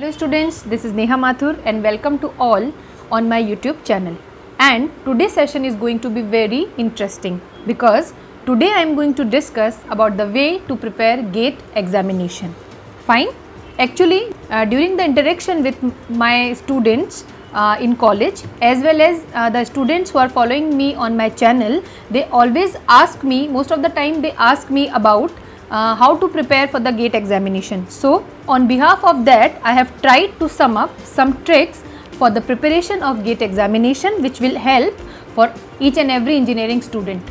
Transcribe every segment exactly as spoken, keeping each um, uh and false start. Hello students, this is Neha Mathur and welcome to all on my YouTube channel. And today's session is going to be very interesting because today I am going to discuss about the way to prepare GATE examination. Fine. Actually, uh, during the interaction with my students uh, in college as well as uh, the students who are following me on my channel, they always ask me, most of the time they ask me about Uh, how to prepare for the GATE examination. So on behalf of that, I have tried to sum up some tricks for the preparation of GATE examination which will help for each and every engineering student.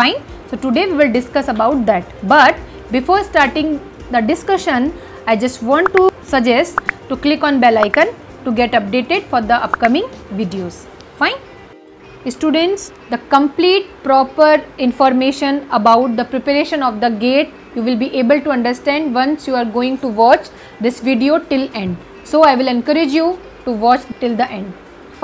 Fine. So today we will discuss about that. But before starting the discussion, I just want to suggest to click on bell icon to get updated for the upcoming videos. Fine. Students, the complete proper information about the preparation of the GATE you will be able to understand once you are going to watch this video till end. So I will encourage you to watch till the end.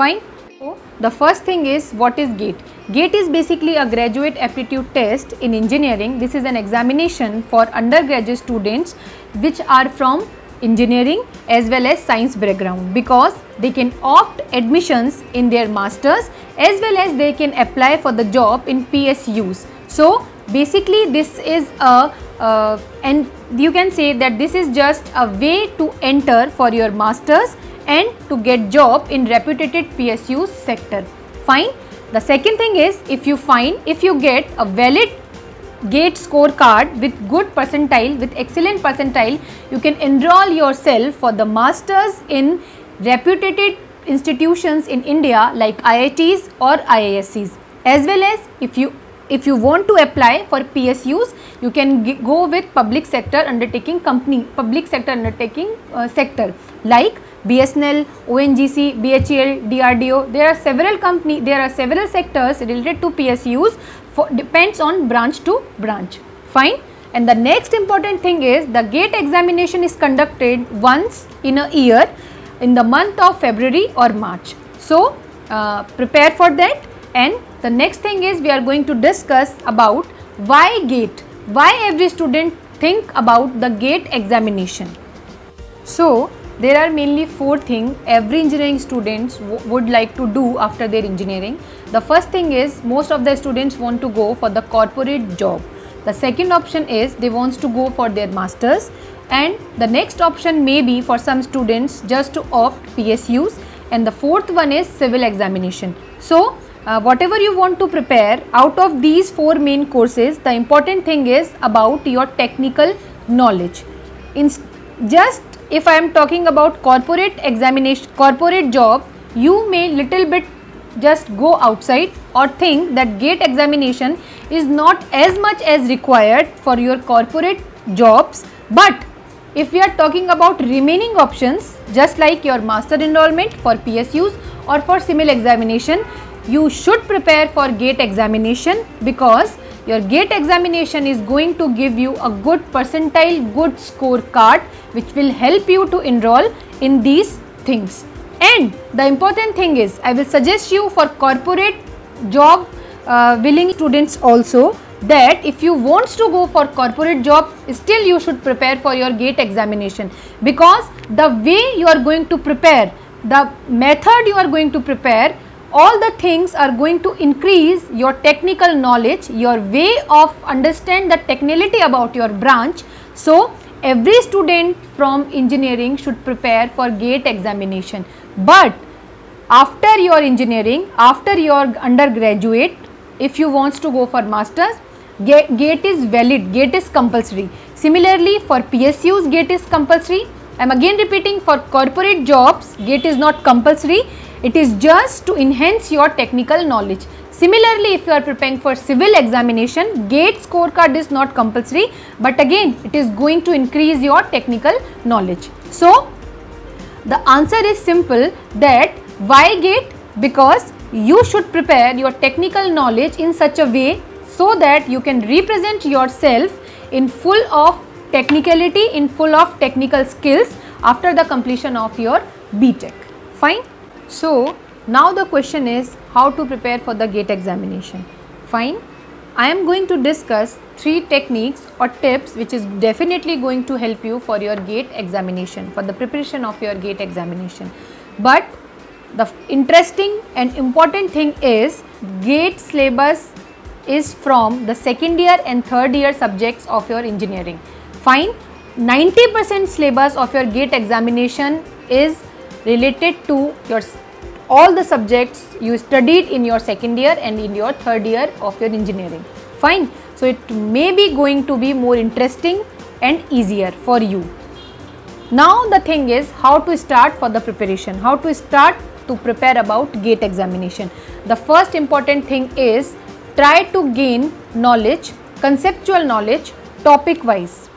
Fine. So the first thing is, what is GATE? GATE is basically a graduate aptitude test in engineering. This is an examination for undergraduate students which are from engineering as well as science background, because they can opt admissions in their masters as well as they can apply for the job in P S Us. So basically this is a uh, and you can say that this is just a way to enter for your masters and to get job in reputed P S U sector. Fine. The second thing is, if you find if you get a valid GATE scorecard with good percentile, with excellent percentile, you can enroll yourself for the masters in reputed institutions in India like I I Ts or I I S Cs, as well as if you if you want to apply for P S Us, you can go with public sector undertaking company, public sector undertaking uh, sector like B S N L, O N G C, B H E L, D R D O. There are several company, there are several sectors related to P S Us. For, depends on branch to branch. Fine. And the next important thing is, the GATE examination is conducted once in a year in the month of February or March. So uh, prepare for that. And the next thing is, we are going to discuss about why GATE, why every student think about the GATE examination. So there are mainly four things every engineering students would like to do after their engineering. The first thing is, most of the students want to go for the corporate job. The second option is, they want to go for their masters. And the next option may be for some students just to opt P S Us. And the fourth one is civil examination. So uh, whatever you want to prepare out of these four main courses, the important thing is about your technical knowledge. In just If I am talking about corporate examination, corporate job, you may little bit just go outside or think that GATE examination is not as much as required for your corporate jobs. But if we are talking about remaining options, just like your master enrollment for P S Us or for similar examination, you should prepare for GATE examination, because your GATE examination is going to give you a good percentile, good scorecard, which will help you to enroll in these things. And the important thing is, I will suggest you for corporate job uh, willing students also, that if you want to go for corporate job, still you should prepare for your GATE examination, because the way you are going to prepare, the method you are going to prepare, all the things are going to increase your technical knowledge, your way of understand the technicality about your branch. So every student from engineering should prepare for GATE examination. But after your engineering, after your undergraduate, if you want to go for masters, GATE is valid, GATE is compulsory. Similarly for P S Us, GATE is compulsory. I am again repeating, for corporate jobs, GATE is not compulsory. It is just to enhance your technical knowledge. Similarly, if you are preparing for civil examination, GATE scorecard is not compulsory, but again it is going to increase your technical knowledge. So the answer is simple, that why GATE? Because you should prepare your technical knowledge in such a way so that you can represent yourself in full of technicality, in full of technical skills after the completion of your B Tech. Fine. So now the question is, how to prepare for the GATE examination. Fine. I am going to discuss three techniques or tips which is definitely going to help you for your GATE examination, for the preparation of your GATE examination. But the interesting and important thing is GATE syllabus is from the second year and third year subjects of your engineering. Fine, ninety percent syllabus of your GATE examination is related to your all the subjects you studied in your second year and in your third year of your engineering. Fine, so it may be going to be more interesting and easier for you. Now the thing is how to start for the preparation, how to start to prepare about GATE examination. The first important thing is try to gain knowledge, conceptual knowledge, topic wise.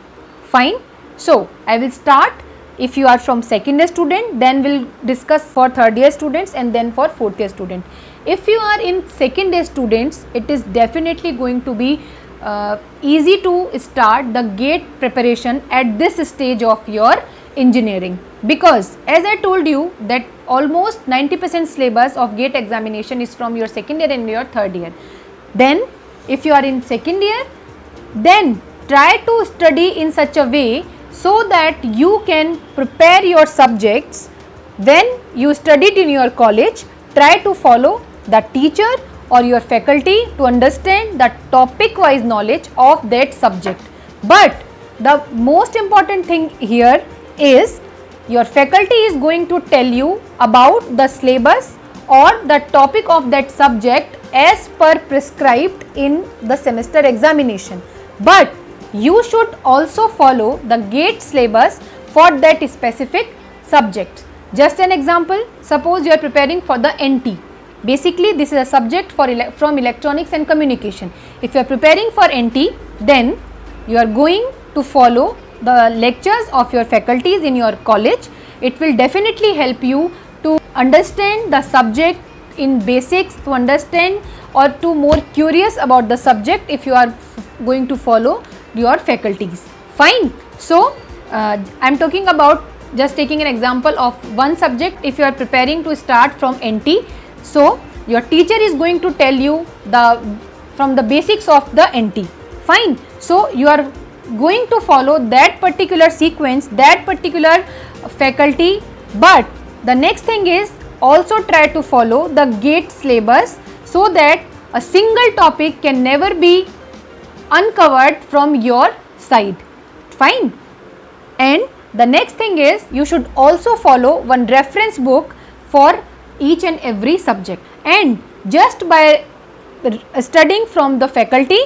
Fine. So I will start. If you are from second year student, then we'll discuss for third year students and then for fourth year student. If you are in second year students, it is definitely going to be uh, easy to start the GATE preparation at this stage of your engineering, because as I told you that almost ninety percent syllabus of GATE examination is from your second year and your third year. Then if you are in second year, then try to study in such a way so that you can prepare your subjects when you studied in your college. Try to follow the teacher or your faculty to understand the topic wise knowledge of that subject. But the most important thing here is your faculty is going to tell you about the syllabus or the topic of that subject as per prescribed in the semester examination. But you should also follow the GATE syllabus for that specific subject. Just an example, suppose you are preparing for the N T. Basically, this is a subject for ele from electronics and communication. If you are preparing for N T, then you are going to follow the lectures of your faculties in your college. It will definitely help you to understand the subject in basics, to understand or to more curious about the subject if you are going to follow your faculties. Fine. So uh, I am talking about just taking an example of one subject. If you are preparing to start from N T, so your teacher is going to tell you the from the basics of the N T. Fine. So you are going to follow that particular sequence, that particular faculty. But the next thing is also try to follow the GATE syllabus so that a single topic can never be uncovered from your side. Fine. And the next thing is you should also follow one reference book for each and every subject, and just by studying from the faculty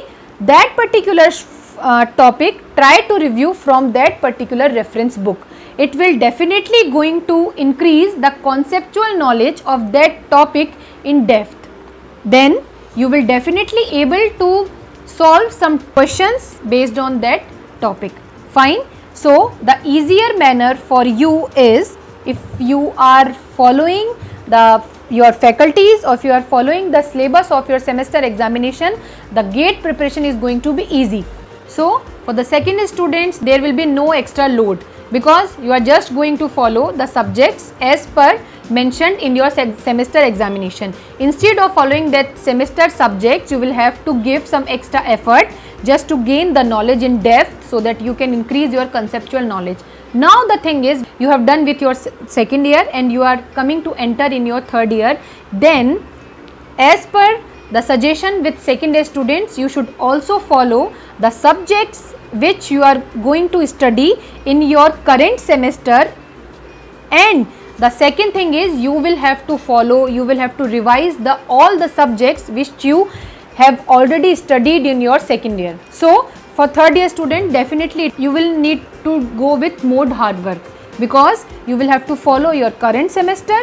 that particular Uh, topic, try to review from that particular reference book. It will definitely going to increase the conceptual knowledge of that topic in depth. Then you will definitely able to solve some questions based on that topic. Fine. So the easier manner for you is if you are following the your faculties or if you are following the syllabus of your semester examination, the GATE preparation is going to be easy. So for the second year students, there will be no extra load because you are just going to follow the subjects as per mentioned in your semester examination. Instead of following that semester subjects, you will have to give some extra effort just to gain the knowledge in depth so that you can increase your conceptual knowledge. Now the thing is you have done with your second year and you are coming to enter in your third year. Then as per the suggestion with second year students, you should also follow the subjects which you are going to study in your current semester. And the second thing is you will have to follow, you will have to revise the all the subjects which you have already studied in your second year. So for third year student, definitely you will need to go with more hard work because you will have to follow your current semester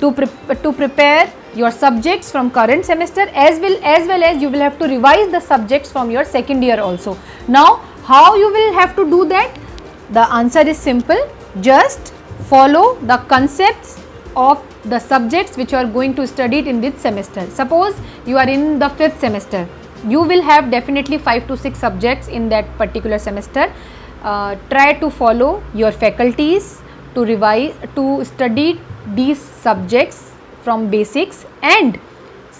to, pre- to prepare your subjects from current semester, as well as well as you will have to revise the subjects from your second year also. Now how you will have to do that? The answer is simple. Just follow the concepts of the subjects which you are going to study in this semester. Suppose you are in the fifth semester, you will have definitely five to six subjects in that particular semester. Uh, try to follow your faculties to revise, to study these subjects from basics, and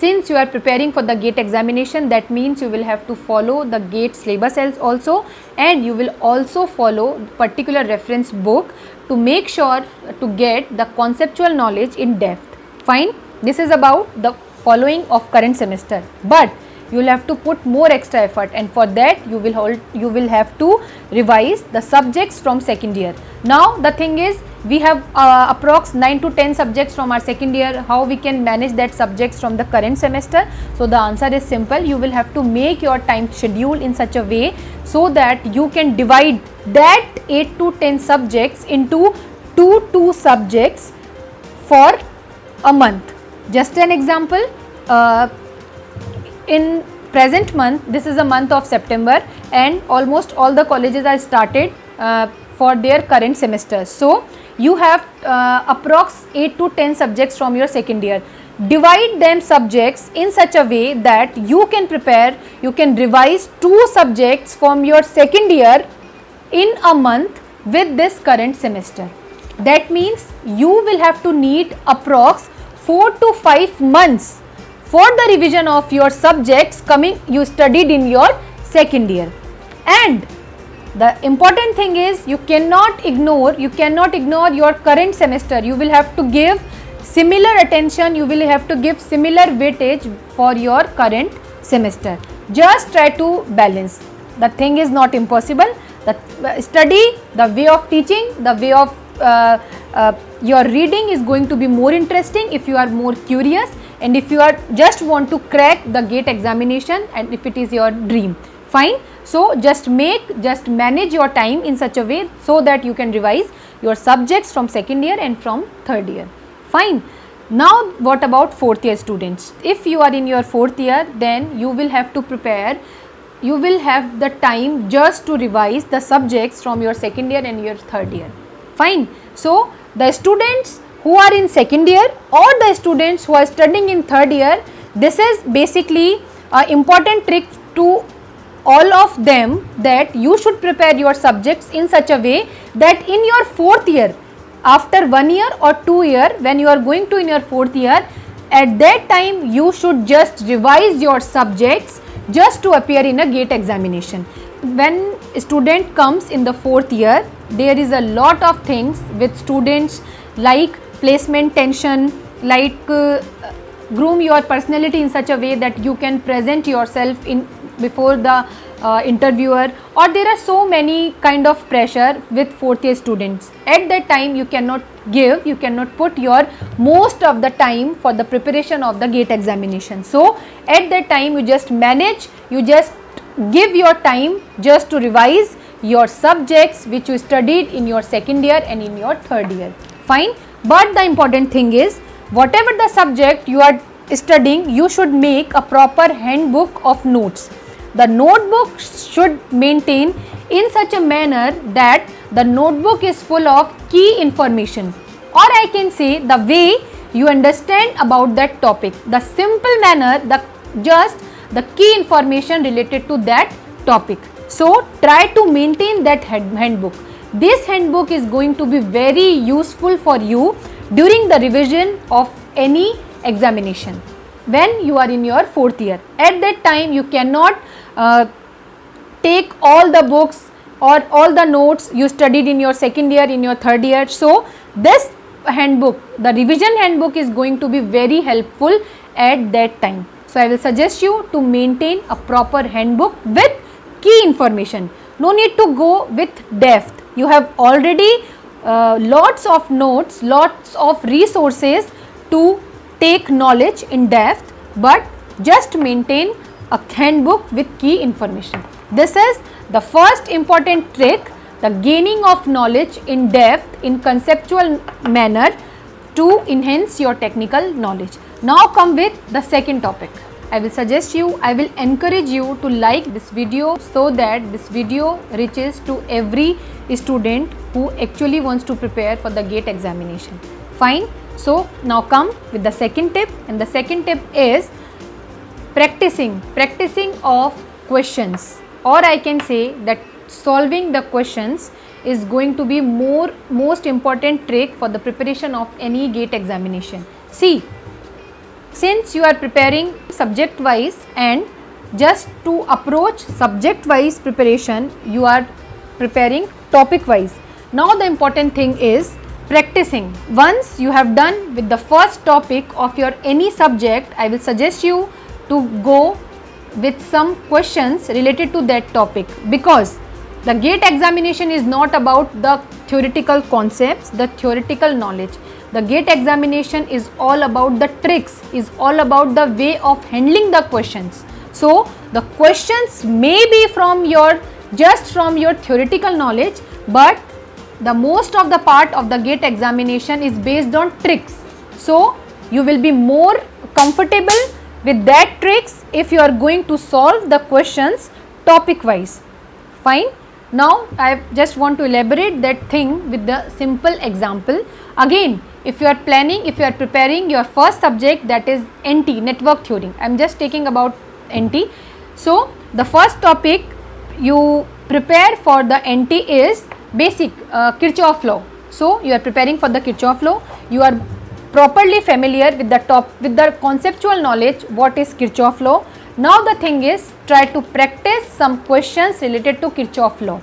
Since you are preparing for the GATE examination, that means you will have to follow the GATE syllabus also, and you will also follow particular reference book to make sure to get the conceptual knowledge in depth. Fine, this is about the following of current semester, but you will have to put more extra effort, and for that you will hold, you will have to revise the subjects from second year. Now the thing is, we have uh, approx nine to ten subjects from our second year. How we can manage that subjects from the current semester? So the answer is simple. You will have to make your time schedule in such a way so that you can divide that eight to ten subjects into two to two subjects for a month. Just an example, uh, in present month, this is a month of September, and almost all the colleges are started uh, for their current semester. So you have uh, approx eight to ten subjects from your second year. Divide them subjects in such a way that you can prepare, you can revise two subjects from your second year in a month with this current semester. That means you will have to need approx four to five months for the revision of your subjects coming you studied in your second year. And the important thing is, you cannot ignore, you cannot ignore your current semester. You will have to give similar attention, you will have to give similar weightage for your current semester. Just try to balance. The thing is not impossible. The study, the way of teaching, the way of uh, uh, your reading is going to be more interesting if you are more curious, and if you are just want to crack the GATE examination, and if it is your dream. Fine. So just make, just manage your time in such a way so that you can revise your subjects from second year and from third year. Fine. Now what about fourth year students? If you are in your fourth year, then you will have to prepare, you will have the time just to revise the subjects from your second year and your third year. Fine. So the students who are in second year or the students who are studying in third year, this is basically an important trick to all of them, that you should prepare your subjects in such a way that in your fourth year, after one year or two year, when you are going to in your fourth year, at that time you should just revise your subjects just to appear in a GATE examination. When a student comes in the fourth year, there is a lot of things with students, like placement tension, like uh, groom your personality in such a way that you can present yourself in before the uh, interviewer, or there are so many kind of pressure with fourth year students. At that time you cannot give, you cannot put your most of the time for the preparation of the GATE examination. So at that time you just manage, you just give your time just to revise your subjects which you studied in your second year and in your third year. Fine. But the important thing is, whatever the subject you are studying, you should make a proper handbook of notes. The notebook should maintain in such a manner that the notebook is full of key information, or I can say the way you understand about that topic, the simple manner, the just the key information related to that topic. So try to maintain that handbook. This handbook is going to be very useful for you during the revision of any examination when you are in your fourth year. At that time you cannot uh, take all the books or all the notes you studied in your second year, in your third year. So this handbook, the revision handbook, is going to be very helpful at that time. So I will suggest you to maintain a proper handbook with key information. No need to go with depth. You have already uh, lots of notes, lots of resources to take knowledge in depth, but just maintain a handbook with key information. This is the first important trick, the gaining of knowledge in depth in conceptual manner to enhance your technical knowledge. Now come with the second topic. I will suggest you, I will encourage you to like this video so that this video reaches to every student who actually wants to prepare for the GATE examination. Fine. So now come with the second tip, and the second tip is practicing, practicing of questions, or I can say that solving the questions is going to be more most important trick for the preparation of any GATE examination. See, Since you are preparing subject wise and just to approach subject wise preparation, you are preparing topic wise. Now the important thing is practicing. Once you have done with the first topic of your any subject, I will suggest you to go with some questions related to that topic, because the GATE examination is not about the theoretical concepts, the theoretical knowledge. The GATE examination is all about the tricks, is all about the way of handling the questions. So the questions may be from your just from your theoretical knowledge, but the most of the part of the GATE examination is based on tricks. So you will be more comfortable with that tricks if you are going to solve the questions topic wise. Fine. Now I just want to elaborate that thing with the simple example. Again, if you are planning, if you are preparing your first subject, that is N T, network theory. I am just taking about N T. So the first topic you prepare for the N T is basic uh, Kirchhoff law. So you are preparing for the Kirchhoff law. You are properly familiar with the top with the conceptual knowledge what is Kirchhoff law. Now the thing is, try to practice some questions related to Kirchhoff law.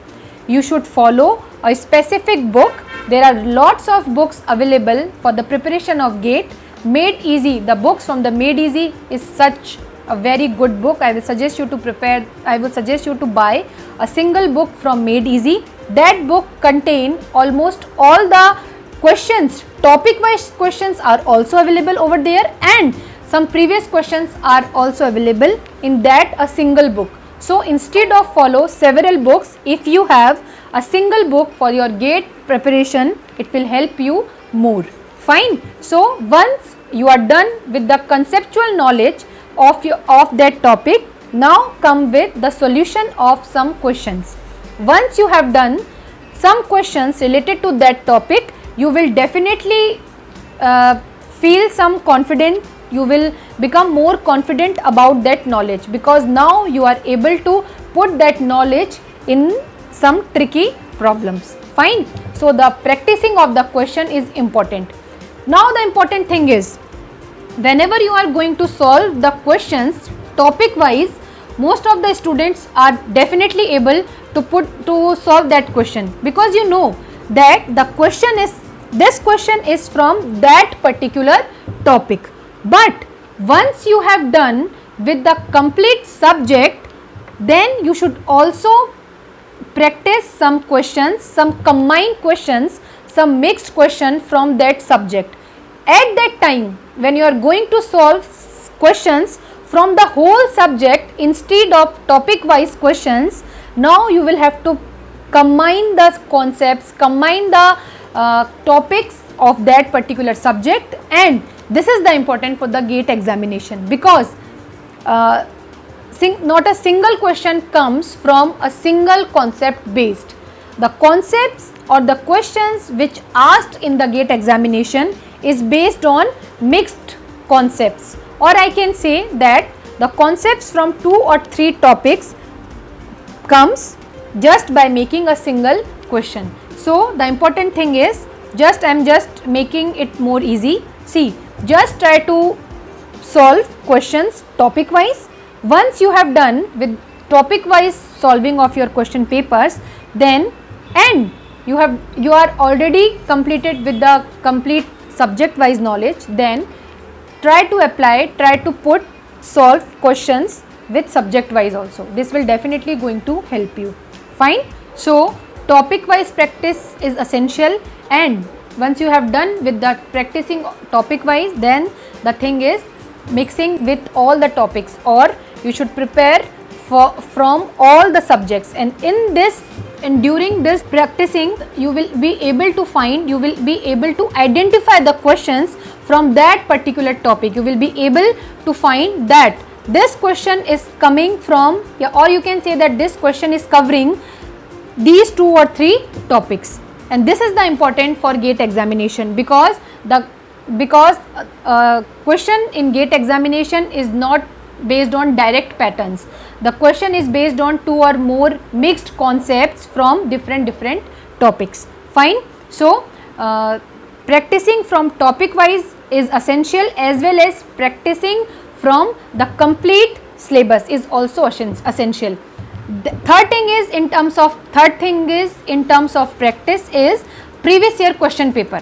You should follow a specific book. There are lots of books available for the preparation of GATE. Made Easy, the books from the Made Easy is such a very good book. I will suggest you to prepare, I will suggest you to buy a single book from Made Easy. That book contain almost all the questions, topic wise questions are also available over there, and some previous questions are also available in that a single book. So instead of follow several books, if you have a single book for your GATE preparation, it will help you more. Fine. So once you are done with the conceptual knowledge of your of that topic, now come with the solution of some questions. Once you have done some questions related to that topic, you will definitely uh, feel some confident. You will become more confident about that knowledge, because now you are able to put that knowledge in some tricky problems. Fine. So the practicing of the question is important. Now the important thing is, whenever you are going to solve the questions topic wise, most of the students are definitely able to put to solve that question, because you know that the question is this question is from that particular topic. But once you have done with the complete subject, then you should also practice some questions, some combined questions, some mixed question from that subject. At that time, when you are going to solve questions from the whole subject instead of topic wise questions, now you will have to combine the concepts, combine the uh, topics of that particular subject, and this is the important for the GATE examination, because uh, sing, not a single question comes from a single concept based. The concepts or the questions which asked in the GATE examination is based on mixed concepts, or I can say that the concepts from two or three topics comes just by making a single question. So the important thing is, just I am just making it more easy. See, just try to solve questions topic wise. Once you have done with topic wise solving of your question papers, then and you have you are already completed with the complete subject wise knowledge, then try to apply, try to put solve questions with subject wise also. This will definitely going to help you. Fine. So topic wise practice is essential, and once you have done with the practicing topic wise, then the thing is mixing with all the topics, or you should prepare for from all the subjects, and in this and during this practicing you will be able to find you will be able to identify the questions from that particular topic. You will be able to find that this question is coming from, or you can say that this question is covering these two or three topics. And this is the important for GATE examination, because the because uh, uh, question in GATE examination is not based on direct patterns. The question is based on two or more mixed concepts from different different topics. Fine. So uh, practicing from topic wise is essential, as well as practicing from the complete syllabus is also essential. The third thing is in terms of third thing is in terms of practice is previous year question paper.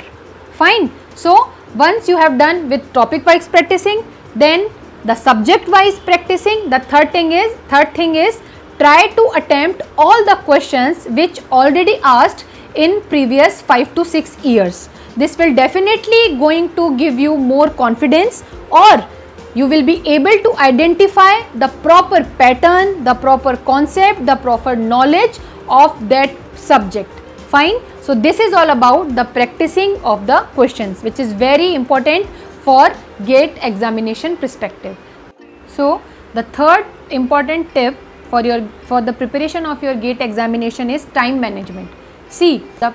Fine. So once you have done with topic wise practicing, then the subject wise practicing. The third thing is third thing is try to attempt all the questions which already asked in previous five to six years. This will definitely going to give you more confidence, or you will be able to identify the proper pattern, the proper concept, the proper knowledge of that subject. Fine. So this is all about the practicing of the questions, which is very important for GATE examination perspective. So the third important tip for your for the preparation of your GATE examination is time management. See, the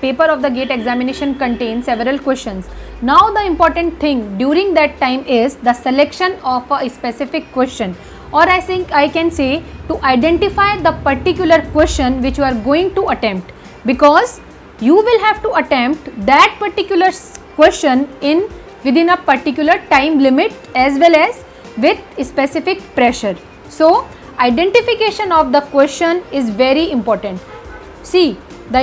paper of the GATE examination contains several questions. Now the important thing during that time is the selection of a specific question, or I think I can say to identify the particular question which you are going to attempt, because you will have to attempt that particular question in within a particular time limit as well as with specific pressure. So identification of the question is very important. See, The,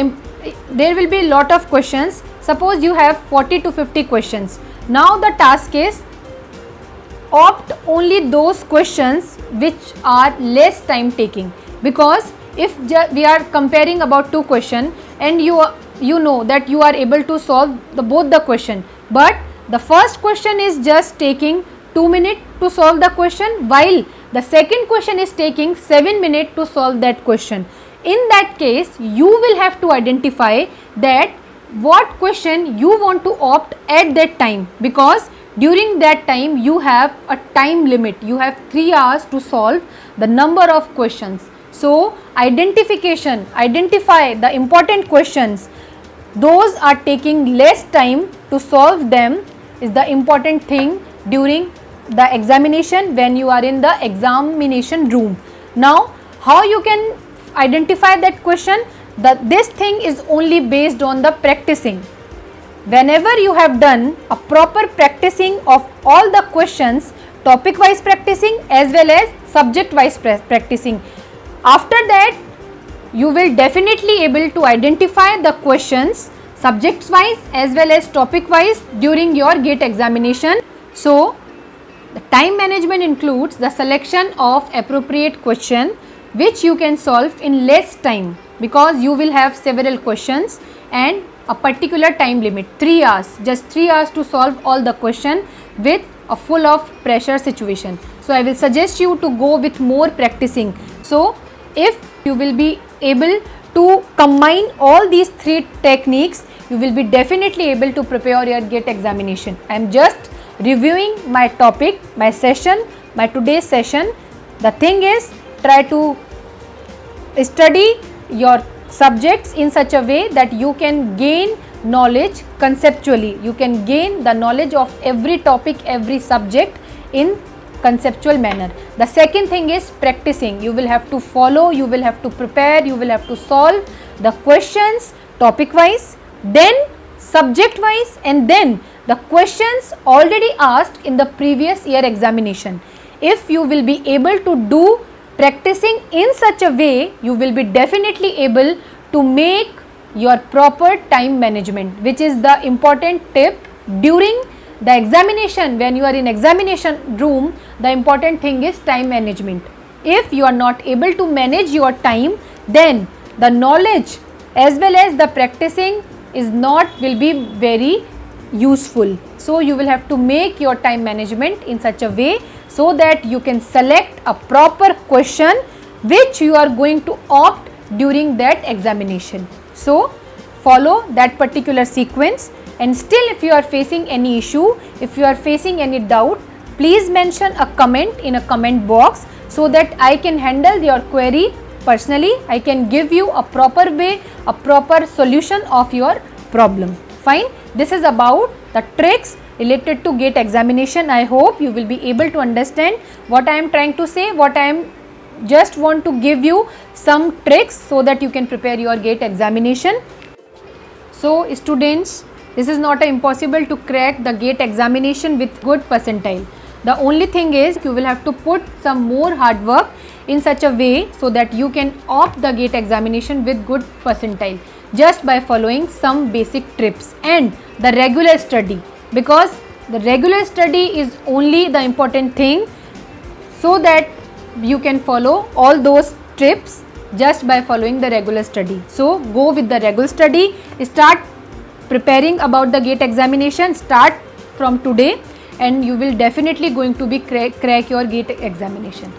there will be a lot of questions. Suppose you have forty to fifty questions. Now the task is opt only those questions which are less time taking, because if we are comparing about two questions and you you know that you are able to solve the both the question, but the first question is just taking two minutes to solve the question while the second question is taking seven minutes to solve that question. In that case, you will have to identify that what question you want to opt at that time, because during that time you have a time limit. You have three hours to solve the number of questions. So identification, identify the important questions. Those are taking less time to solve them is the important thing during the examination when you are in the examination room. Now, how you can identify that question? That this thing is only based on the practicing. Whenever you have done a proper practicing of all the questions, topic wise practicing as well as subject wise practicing, after that you will definitely able to identify the questions subject wise as well as topic wise during your GATE examination. So the time management includes the selection of appropriate question which you can solve in less time, because you will have several questions and a particular time limit, three hours, just three hours to solve all the question with a full of pressure situation. So I will suggest you to go with more practicing. So if you will be able to combine all these three techniques, you will be definitely able to prepare your GATE examination. I am just reviewing my topic, my session, my today's session. The thing is, try to study your subjects in such a way that you can gain knowledge conceptually. You can gain the knowledge of every topic, every subject in conceptual manner. The second thing is practicing. You will have to follow, you will have to prepare, you will have to solve the questions topic wise, then subject wise, and then the questions already asked in the previous year examination. If you will be able to do practicing in such a way, you will be definitely able to make your proper time management, which is the important tip during the examination. When you are in examination room, the important thing is time management. If you are not able to manage your time, then the knowledge as well as the practicing is not will be very useful. So you will have to make your time management in such a way so that you can select a proper question which you are going to opt during that examination. So follow that particular sequence, and still if you are facing any issue, if you are facing any doubt, please mention a comment in a comment box so that I can handle your query personally. I can give you a proper way, a proper solution of your problem. Fine. This is about the tricks related to GATE examination. I hope you will be able to understand what I am trying to say, what I am just want to give you some tricks so that you can prepare your GATE examination. So students, This is not impossible to crack the GATE examination with good percentile. The only thing is you will have to put some more hard work in such a way so that you can opt the GATE examination with good percentile just by following some basic tips and the regular study, because the regular study is only the important thing, so that you can follow all those tips just by following the regular study. So go with the regular study, start preparing about the GATE examination, start from today, and you will definitely going to be crack, crack your GATE examination.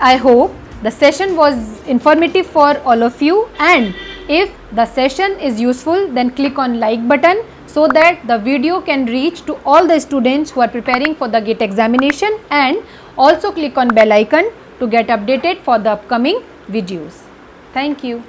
I hope the session was informative for all of you, and if the session is useful then click on like button so that the video can reach to all the students who are preparing for the GATE examination, and also click on bell icon to get updated for the upcoming videos. Thank you.